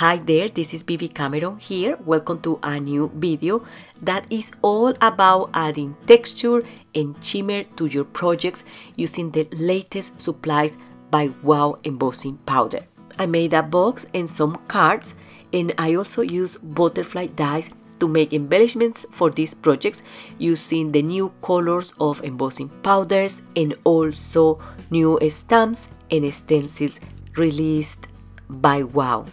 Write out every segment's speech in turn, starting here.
Hi there, this is Bibi Cameron here. Welcome to a new video that is all about adding texture and shimmer to your projects using the latest supplies by WOW Embossing Powder. I made a box and some cards, and I also use butterfly dies to make embellishments for these projects using the new colors of embossing powders and also new stamps and stencils released by WOW.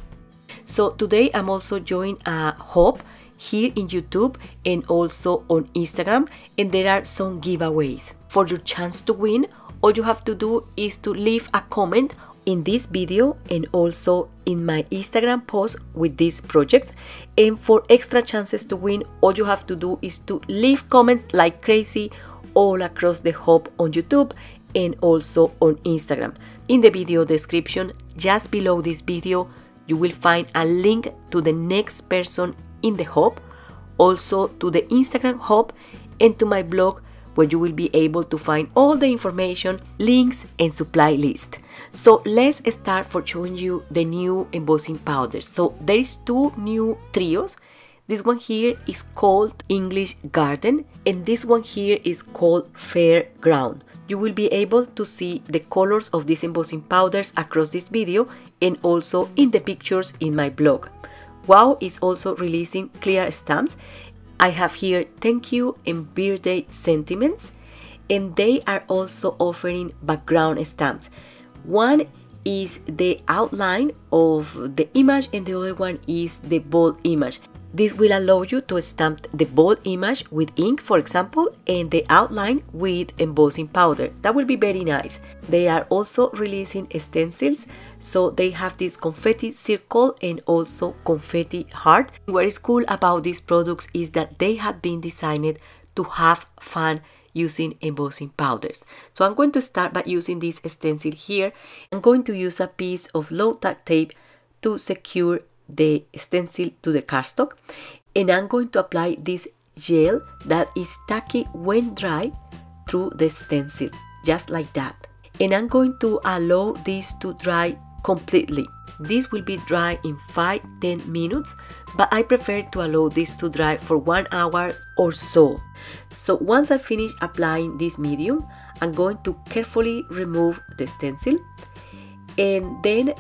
So today I'm also joined Hope here in YouTube and also on Instagram, and there are some giveaways. For your chance to win, all you have to do is to leave a comment in this video and also in my Instagram post with this project. And for extra chances to win, all you have to do is to leave comments like crazy all across the Hope on YouTube and also on Instagram. In the video description, just below this video, you will find a link to the next person in the Hope, also to the Instagram Hope, and to my blog, where you will be able to find all the information, links, and supply list. So let's start for showing you the new embossing powders. So there is two new trios. This one here is called English Garden, and this one here is called Fair Ground. You will be able to see the colors of these embossing powders across this video and also in the pictures in my blog. WOW is also releasing clear stamps. I have here thank you and birthday sentiments, and they are also offering background stamps. One is the outline of the image and the other one is the bold image. This will allow you to stamp the bold image with ink, for example, and the outline with embossing powder. That will be very nice. They are also releasing stencils, so they have this confetti circle and also confetti heart. What is cool about these products is that they have been designed to have fun using embossing powders. So I'm going to start by using this stencil here. I'm going to use a piece of low tack tape to secure the stencil to the cardstock, and I'm going to apply this gel that is tacky when dry through the stencil, just like that, and I'm going to allow this to dry completely. This will be dry in 5-10 minutes, but I prefer to allow this to dry for 1 hour or so. So once I finish applying this medium, I'm going to carefully remove the stencil, and then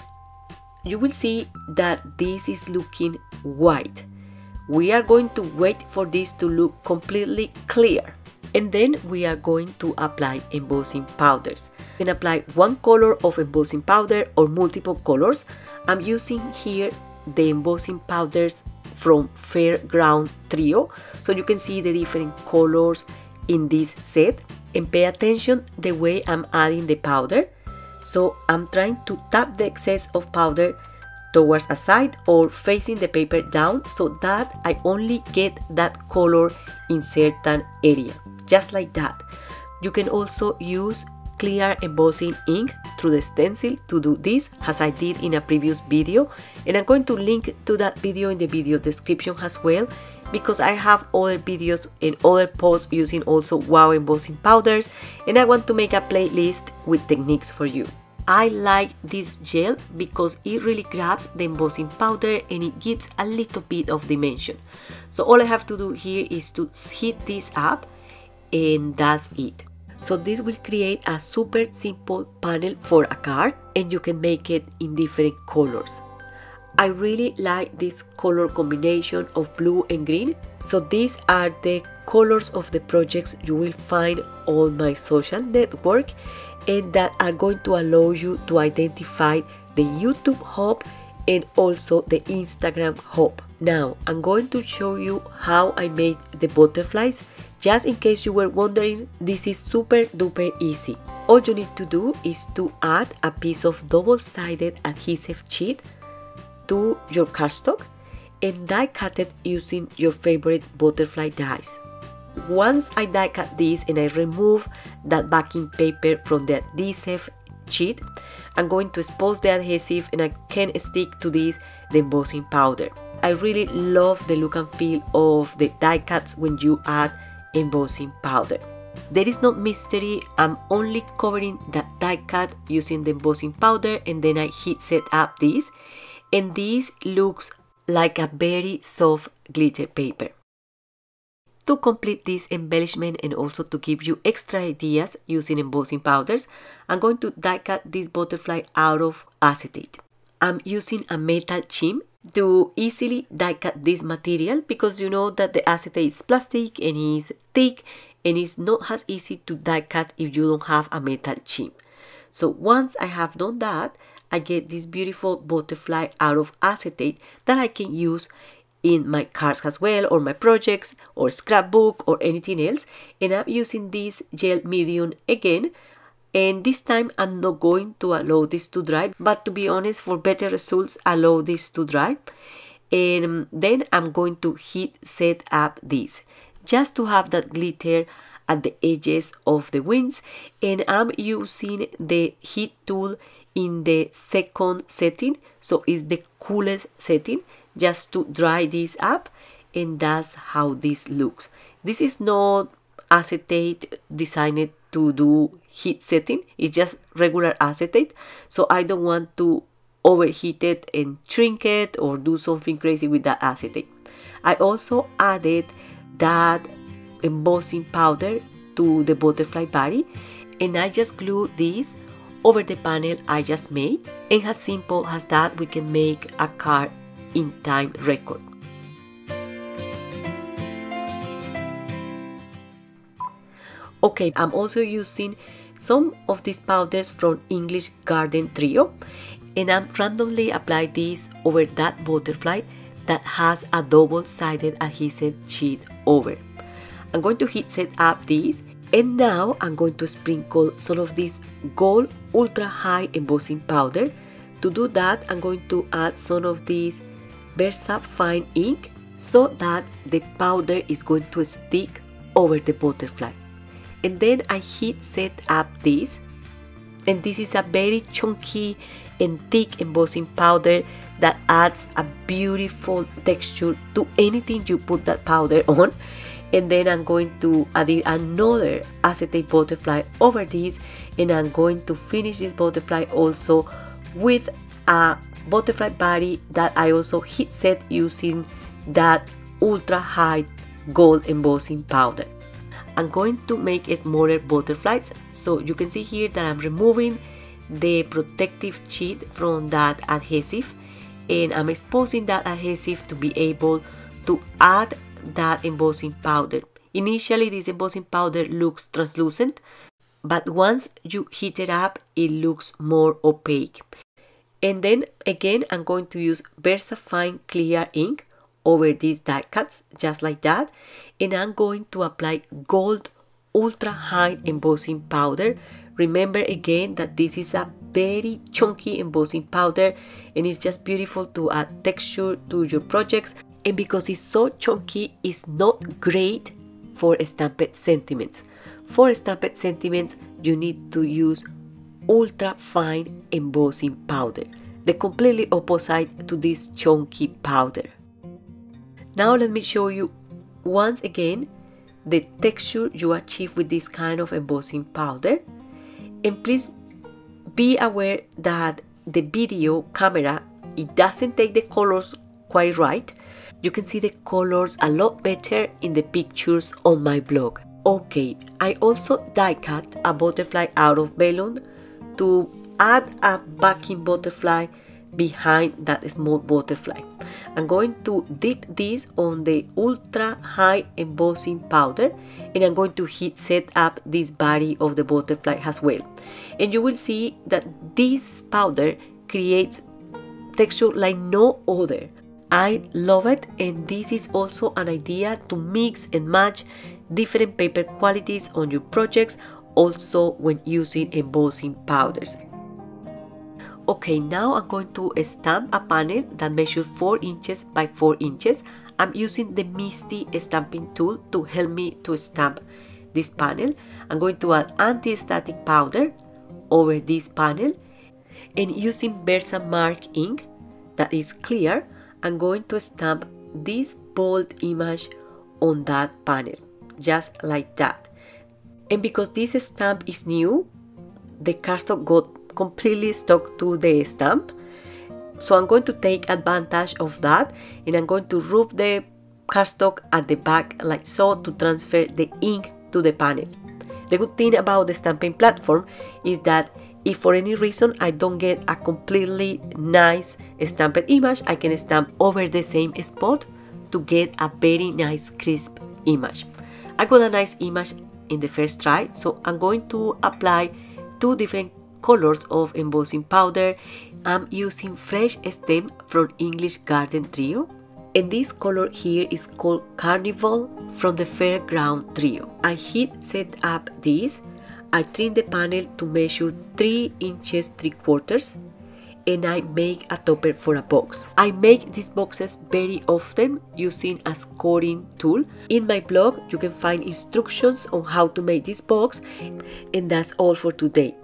you will see that this is looking white. We are going to wait for this to look completely clear, and then we are going to apply embossing powders. You can apply one color of embossing powder or multiple colors. I'm using here the embossing powders from Fairground Trio, so you can see the different colors in this set, and pay attention the way I'm adding the powder. So I'm trying to tap the excess of powder towards a side or facing the paper down so that I only get that color in certain area, just like that. You can also use clear embossing ink through the stencil to do this, as I did in a previous video, and I'm going to link to that video in the video description as well, because I have other videos and other posts using also WOW embossing powders, and I want to make a playlist with techniques for you. I like this gel because it really grabs the embossing powder and it gives a little bit of dimension. So all I have to do here is to heat this up, and that's it. So this will create a super simple panel for a card, and you can make it in different colors. I really like this color combination of blue and green. So these are the colors of the projects you will find on my social network, and that are going to allow you to identify the YouTube Hope and also the Instagram Hope. Now I'm going to show you how I made the butterflies. Just in case you were wondering, this is super duper easy. All you need to do is to add a piece of double-sided adhesive sheet to your cardstock and die cut it using your favorite butterfly dies. Once I die cut this and I remove that backing paper from the adhesive sheet, I'm going to expose the adhesive, and I can stick to this the embossing powder. I really love the look and feel of the die cuts when you add embossing powder. There is no mystery, I'm only covering that die cut using the embossing powder, and then I heat set up this. and this looks like a very soft glitter paper. To complete this embellishment and also to give you extra ideas using embossing powders, I'm going to die cut this butterfly out of acetate. I'm using a metal shim to easily die cut this material because you know that the acetate is plastic and is thick and it's not as easy to die cut if you don't have a metal shim. So once I have done that, I get this beautiful butterfly out of acetate that I can use in my cards as well, or my projects, or scrapbook, or anything else. And I'm using this gel medium again, and this time I'm not going to allow this to dry, but to be honest, for better results, allow this to dry. And then I'm going to heat set up this, just to have that glitter at the edges of the wings. And I'm using the heat tool in the second setting, so it's the coolest setting, just to dry this up, and that's how this looks. This is not acetate designed to do heat setting, it's just regular acetate, so I don't want to overheat it and shrink it or do something crazy with that acetate. I also added that embossing powder to the butterfly body, and I just glued this over the panel I just made, and as simple as that we can make a card in time record. Okay, I'm also using some of these powders from English Garden Trio, and I'm randomly applying these over that butterfly that has a double-sided adhesive sheet over. I'm going to heat set up these, and now I'm going to sprinkle some of this gold ultra high embossing powder. To do that, I'm going to add some of these VersaFine ink so that the powder is going to stick over the butterfly. And then I heat set up this, and this is a very chunky and thick embossing powder that adds a beautiful texture to anything you put that powder on. And then I'm going to add another acetate butterfly over this, and I'm going to finish this butterfly also with a butterfly body that I also heat set using that ultra high gold embossing powder. I'm going to make smaller butterflies, so you can see here that I'm removing the protective sheet from that adhesive, and I'm exposing that adhesive to be able to add that embossing powder. Initially this embossing powder looks translucent, but once you heat it up it looks more opaque. And then again, I'm going to use VersaFine clear ink over these die cuts, just like that. And I'm going to apply gold ultra high embossing powder. Remember again that this is a very chunky embossing powder, and it's just beautiful to add texture to your projects. And because it's so chunky, it's not great for stamped sentiments. For stamped sentiments, you need to use ultra fine embossing powder, the completely opposite to this chunky powder. Now let me show you once again the texture you achieve with this kind of embossing powder, and please be aware that the video camera, it doesn't take the colors quite right. You can see the colors a lot better in the pictures on my blog. Okay, I also die cut a butterfly out of vellum to add a backing butterfly behind that small butterfly. I'm going to dip this on the ultra high embossing powder, and I'm going to heat set up this body of the butterfly as well. And you will see that this powder creates texture like no other. I love it, and this is also an idea to mix and match different paper qualities on your projects, also when using embossing powders. Okay, now I'm going to stamp a panel that measures 4 inches by 4 inches. I'm using the MISTI stamping tool to help me to stamp this panel. I'm going to add anti-static powder over this panel, and using VersaMark ink that is clear, I'm going to stamp this bold image on that panel, just like that. And because this stamp is new, the cardstock got completely stuck to the stamp, So I'm going to take advantage of that, and I'm going to rub the cardstock at the back like so to transfer the ink to the panel. The good thing about the stamping platform is that if for any reason I don't get a completely nice stamped image, I can stamp over the same spot to get a very nice crisp image. I got a nice image in the first try, so I'm going to apply two different colors of embossing powder. I'm using fresh stem from English Garden Trio, and this color here is called Carnival from the Fairground Trio. I heat set up this. I trim the panel to measure 3 3/4 inches, and I make a topper for a box. I make these boxes very often using a scoring tool. In my blog you can find instructions on how to make this box, and that's all for today.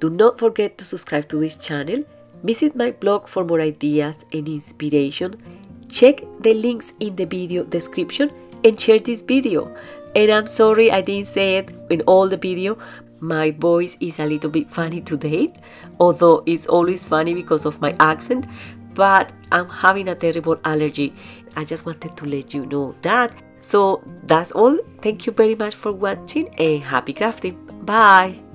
Do not forget to subscribe to this channel, visit my blog for more ideas and inspiration, check the links in the video description, and share this video. And I'm sorry I didn't say it in all the video. My voice is a little bit funny today, although it's always funny because of my accent, but I'm having a terrible allergy. I just wanted to let you know that. So that's all. Thank you very much for watching, and happy crafting. Bye.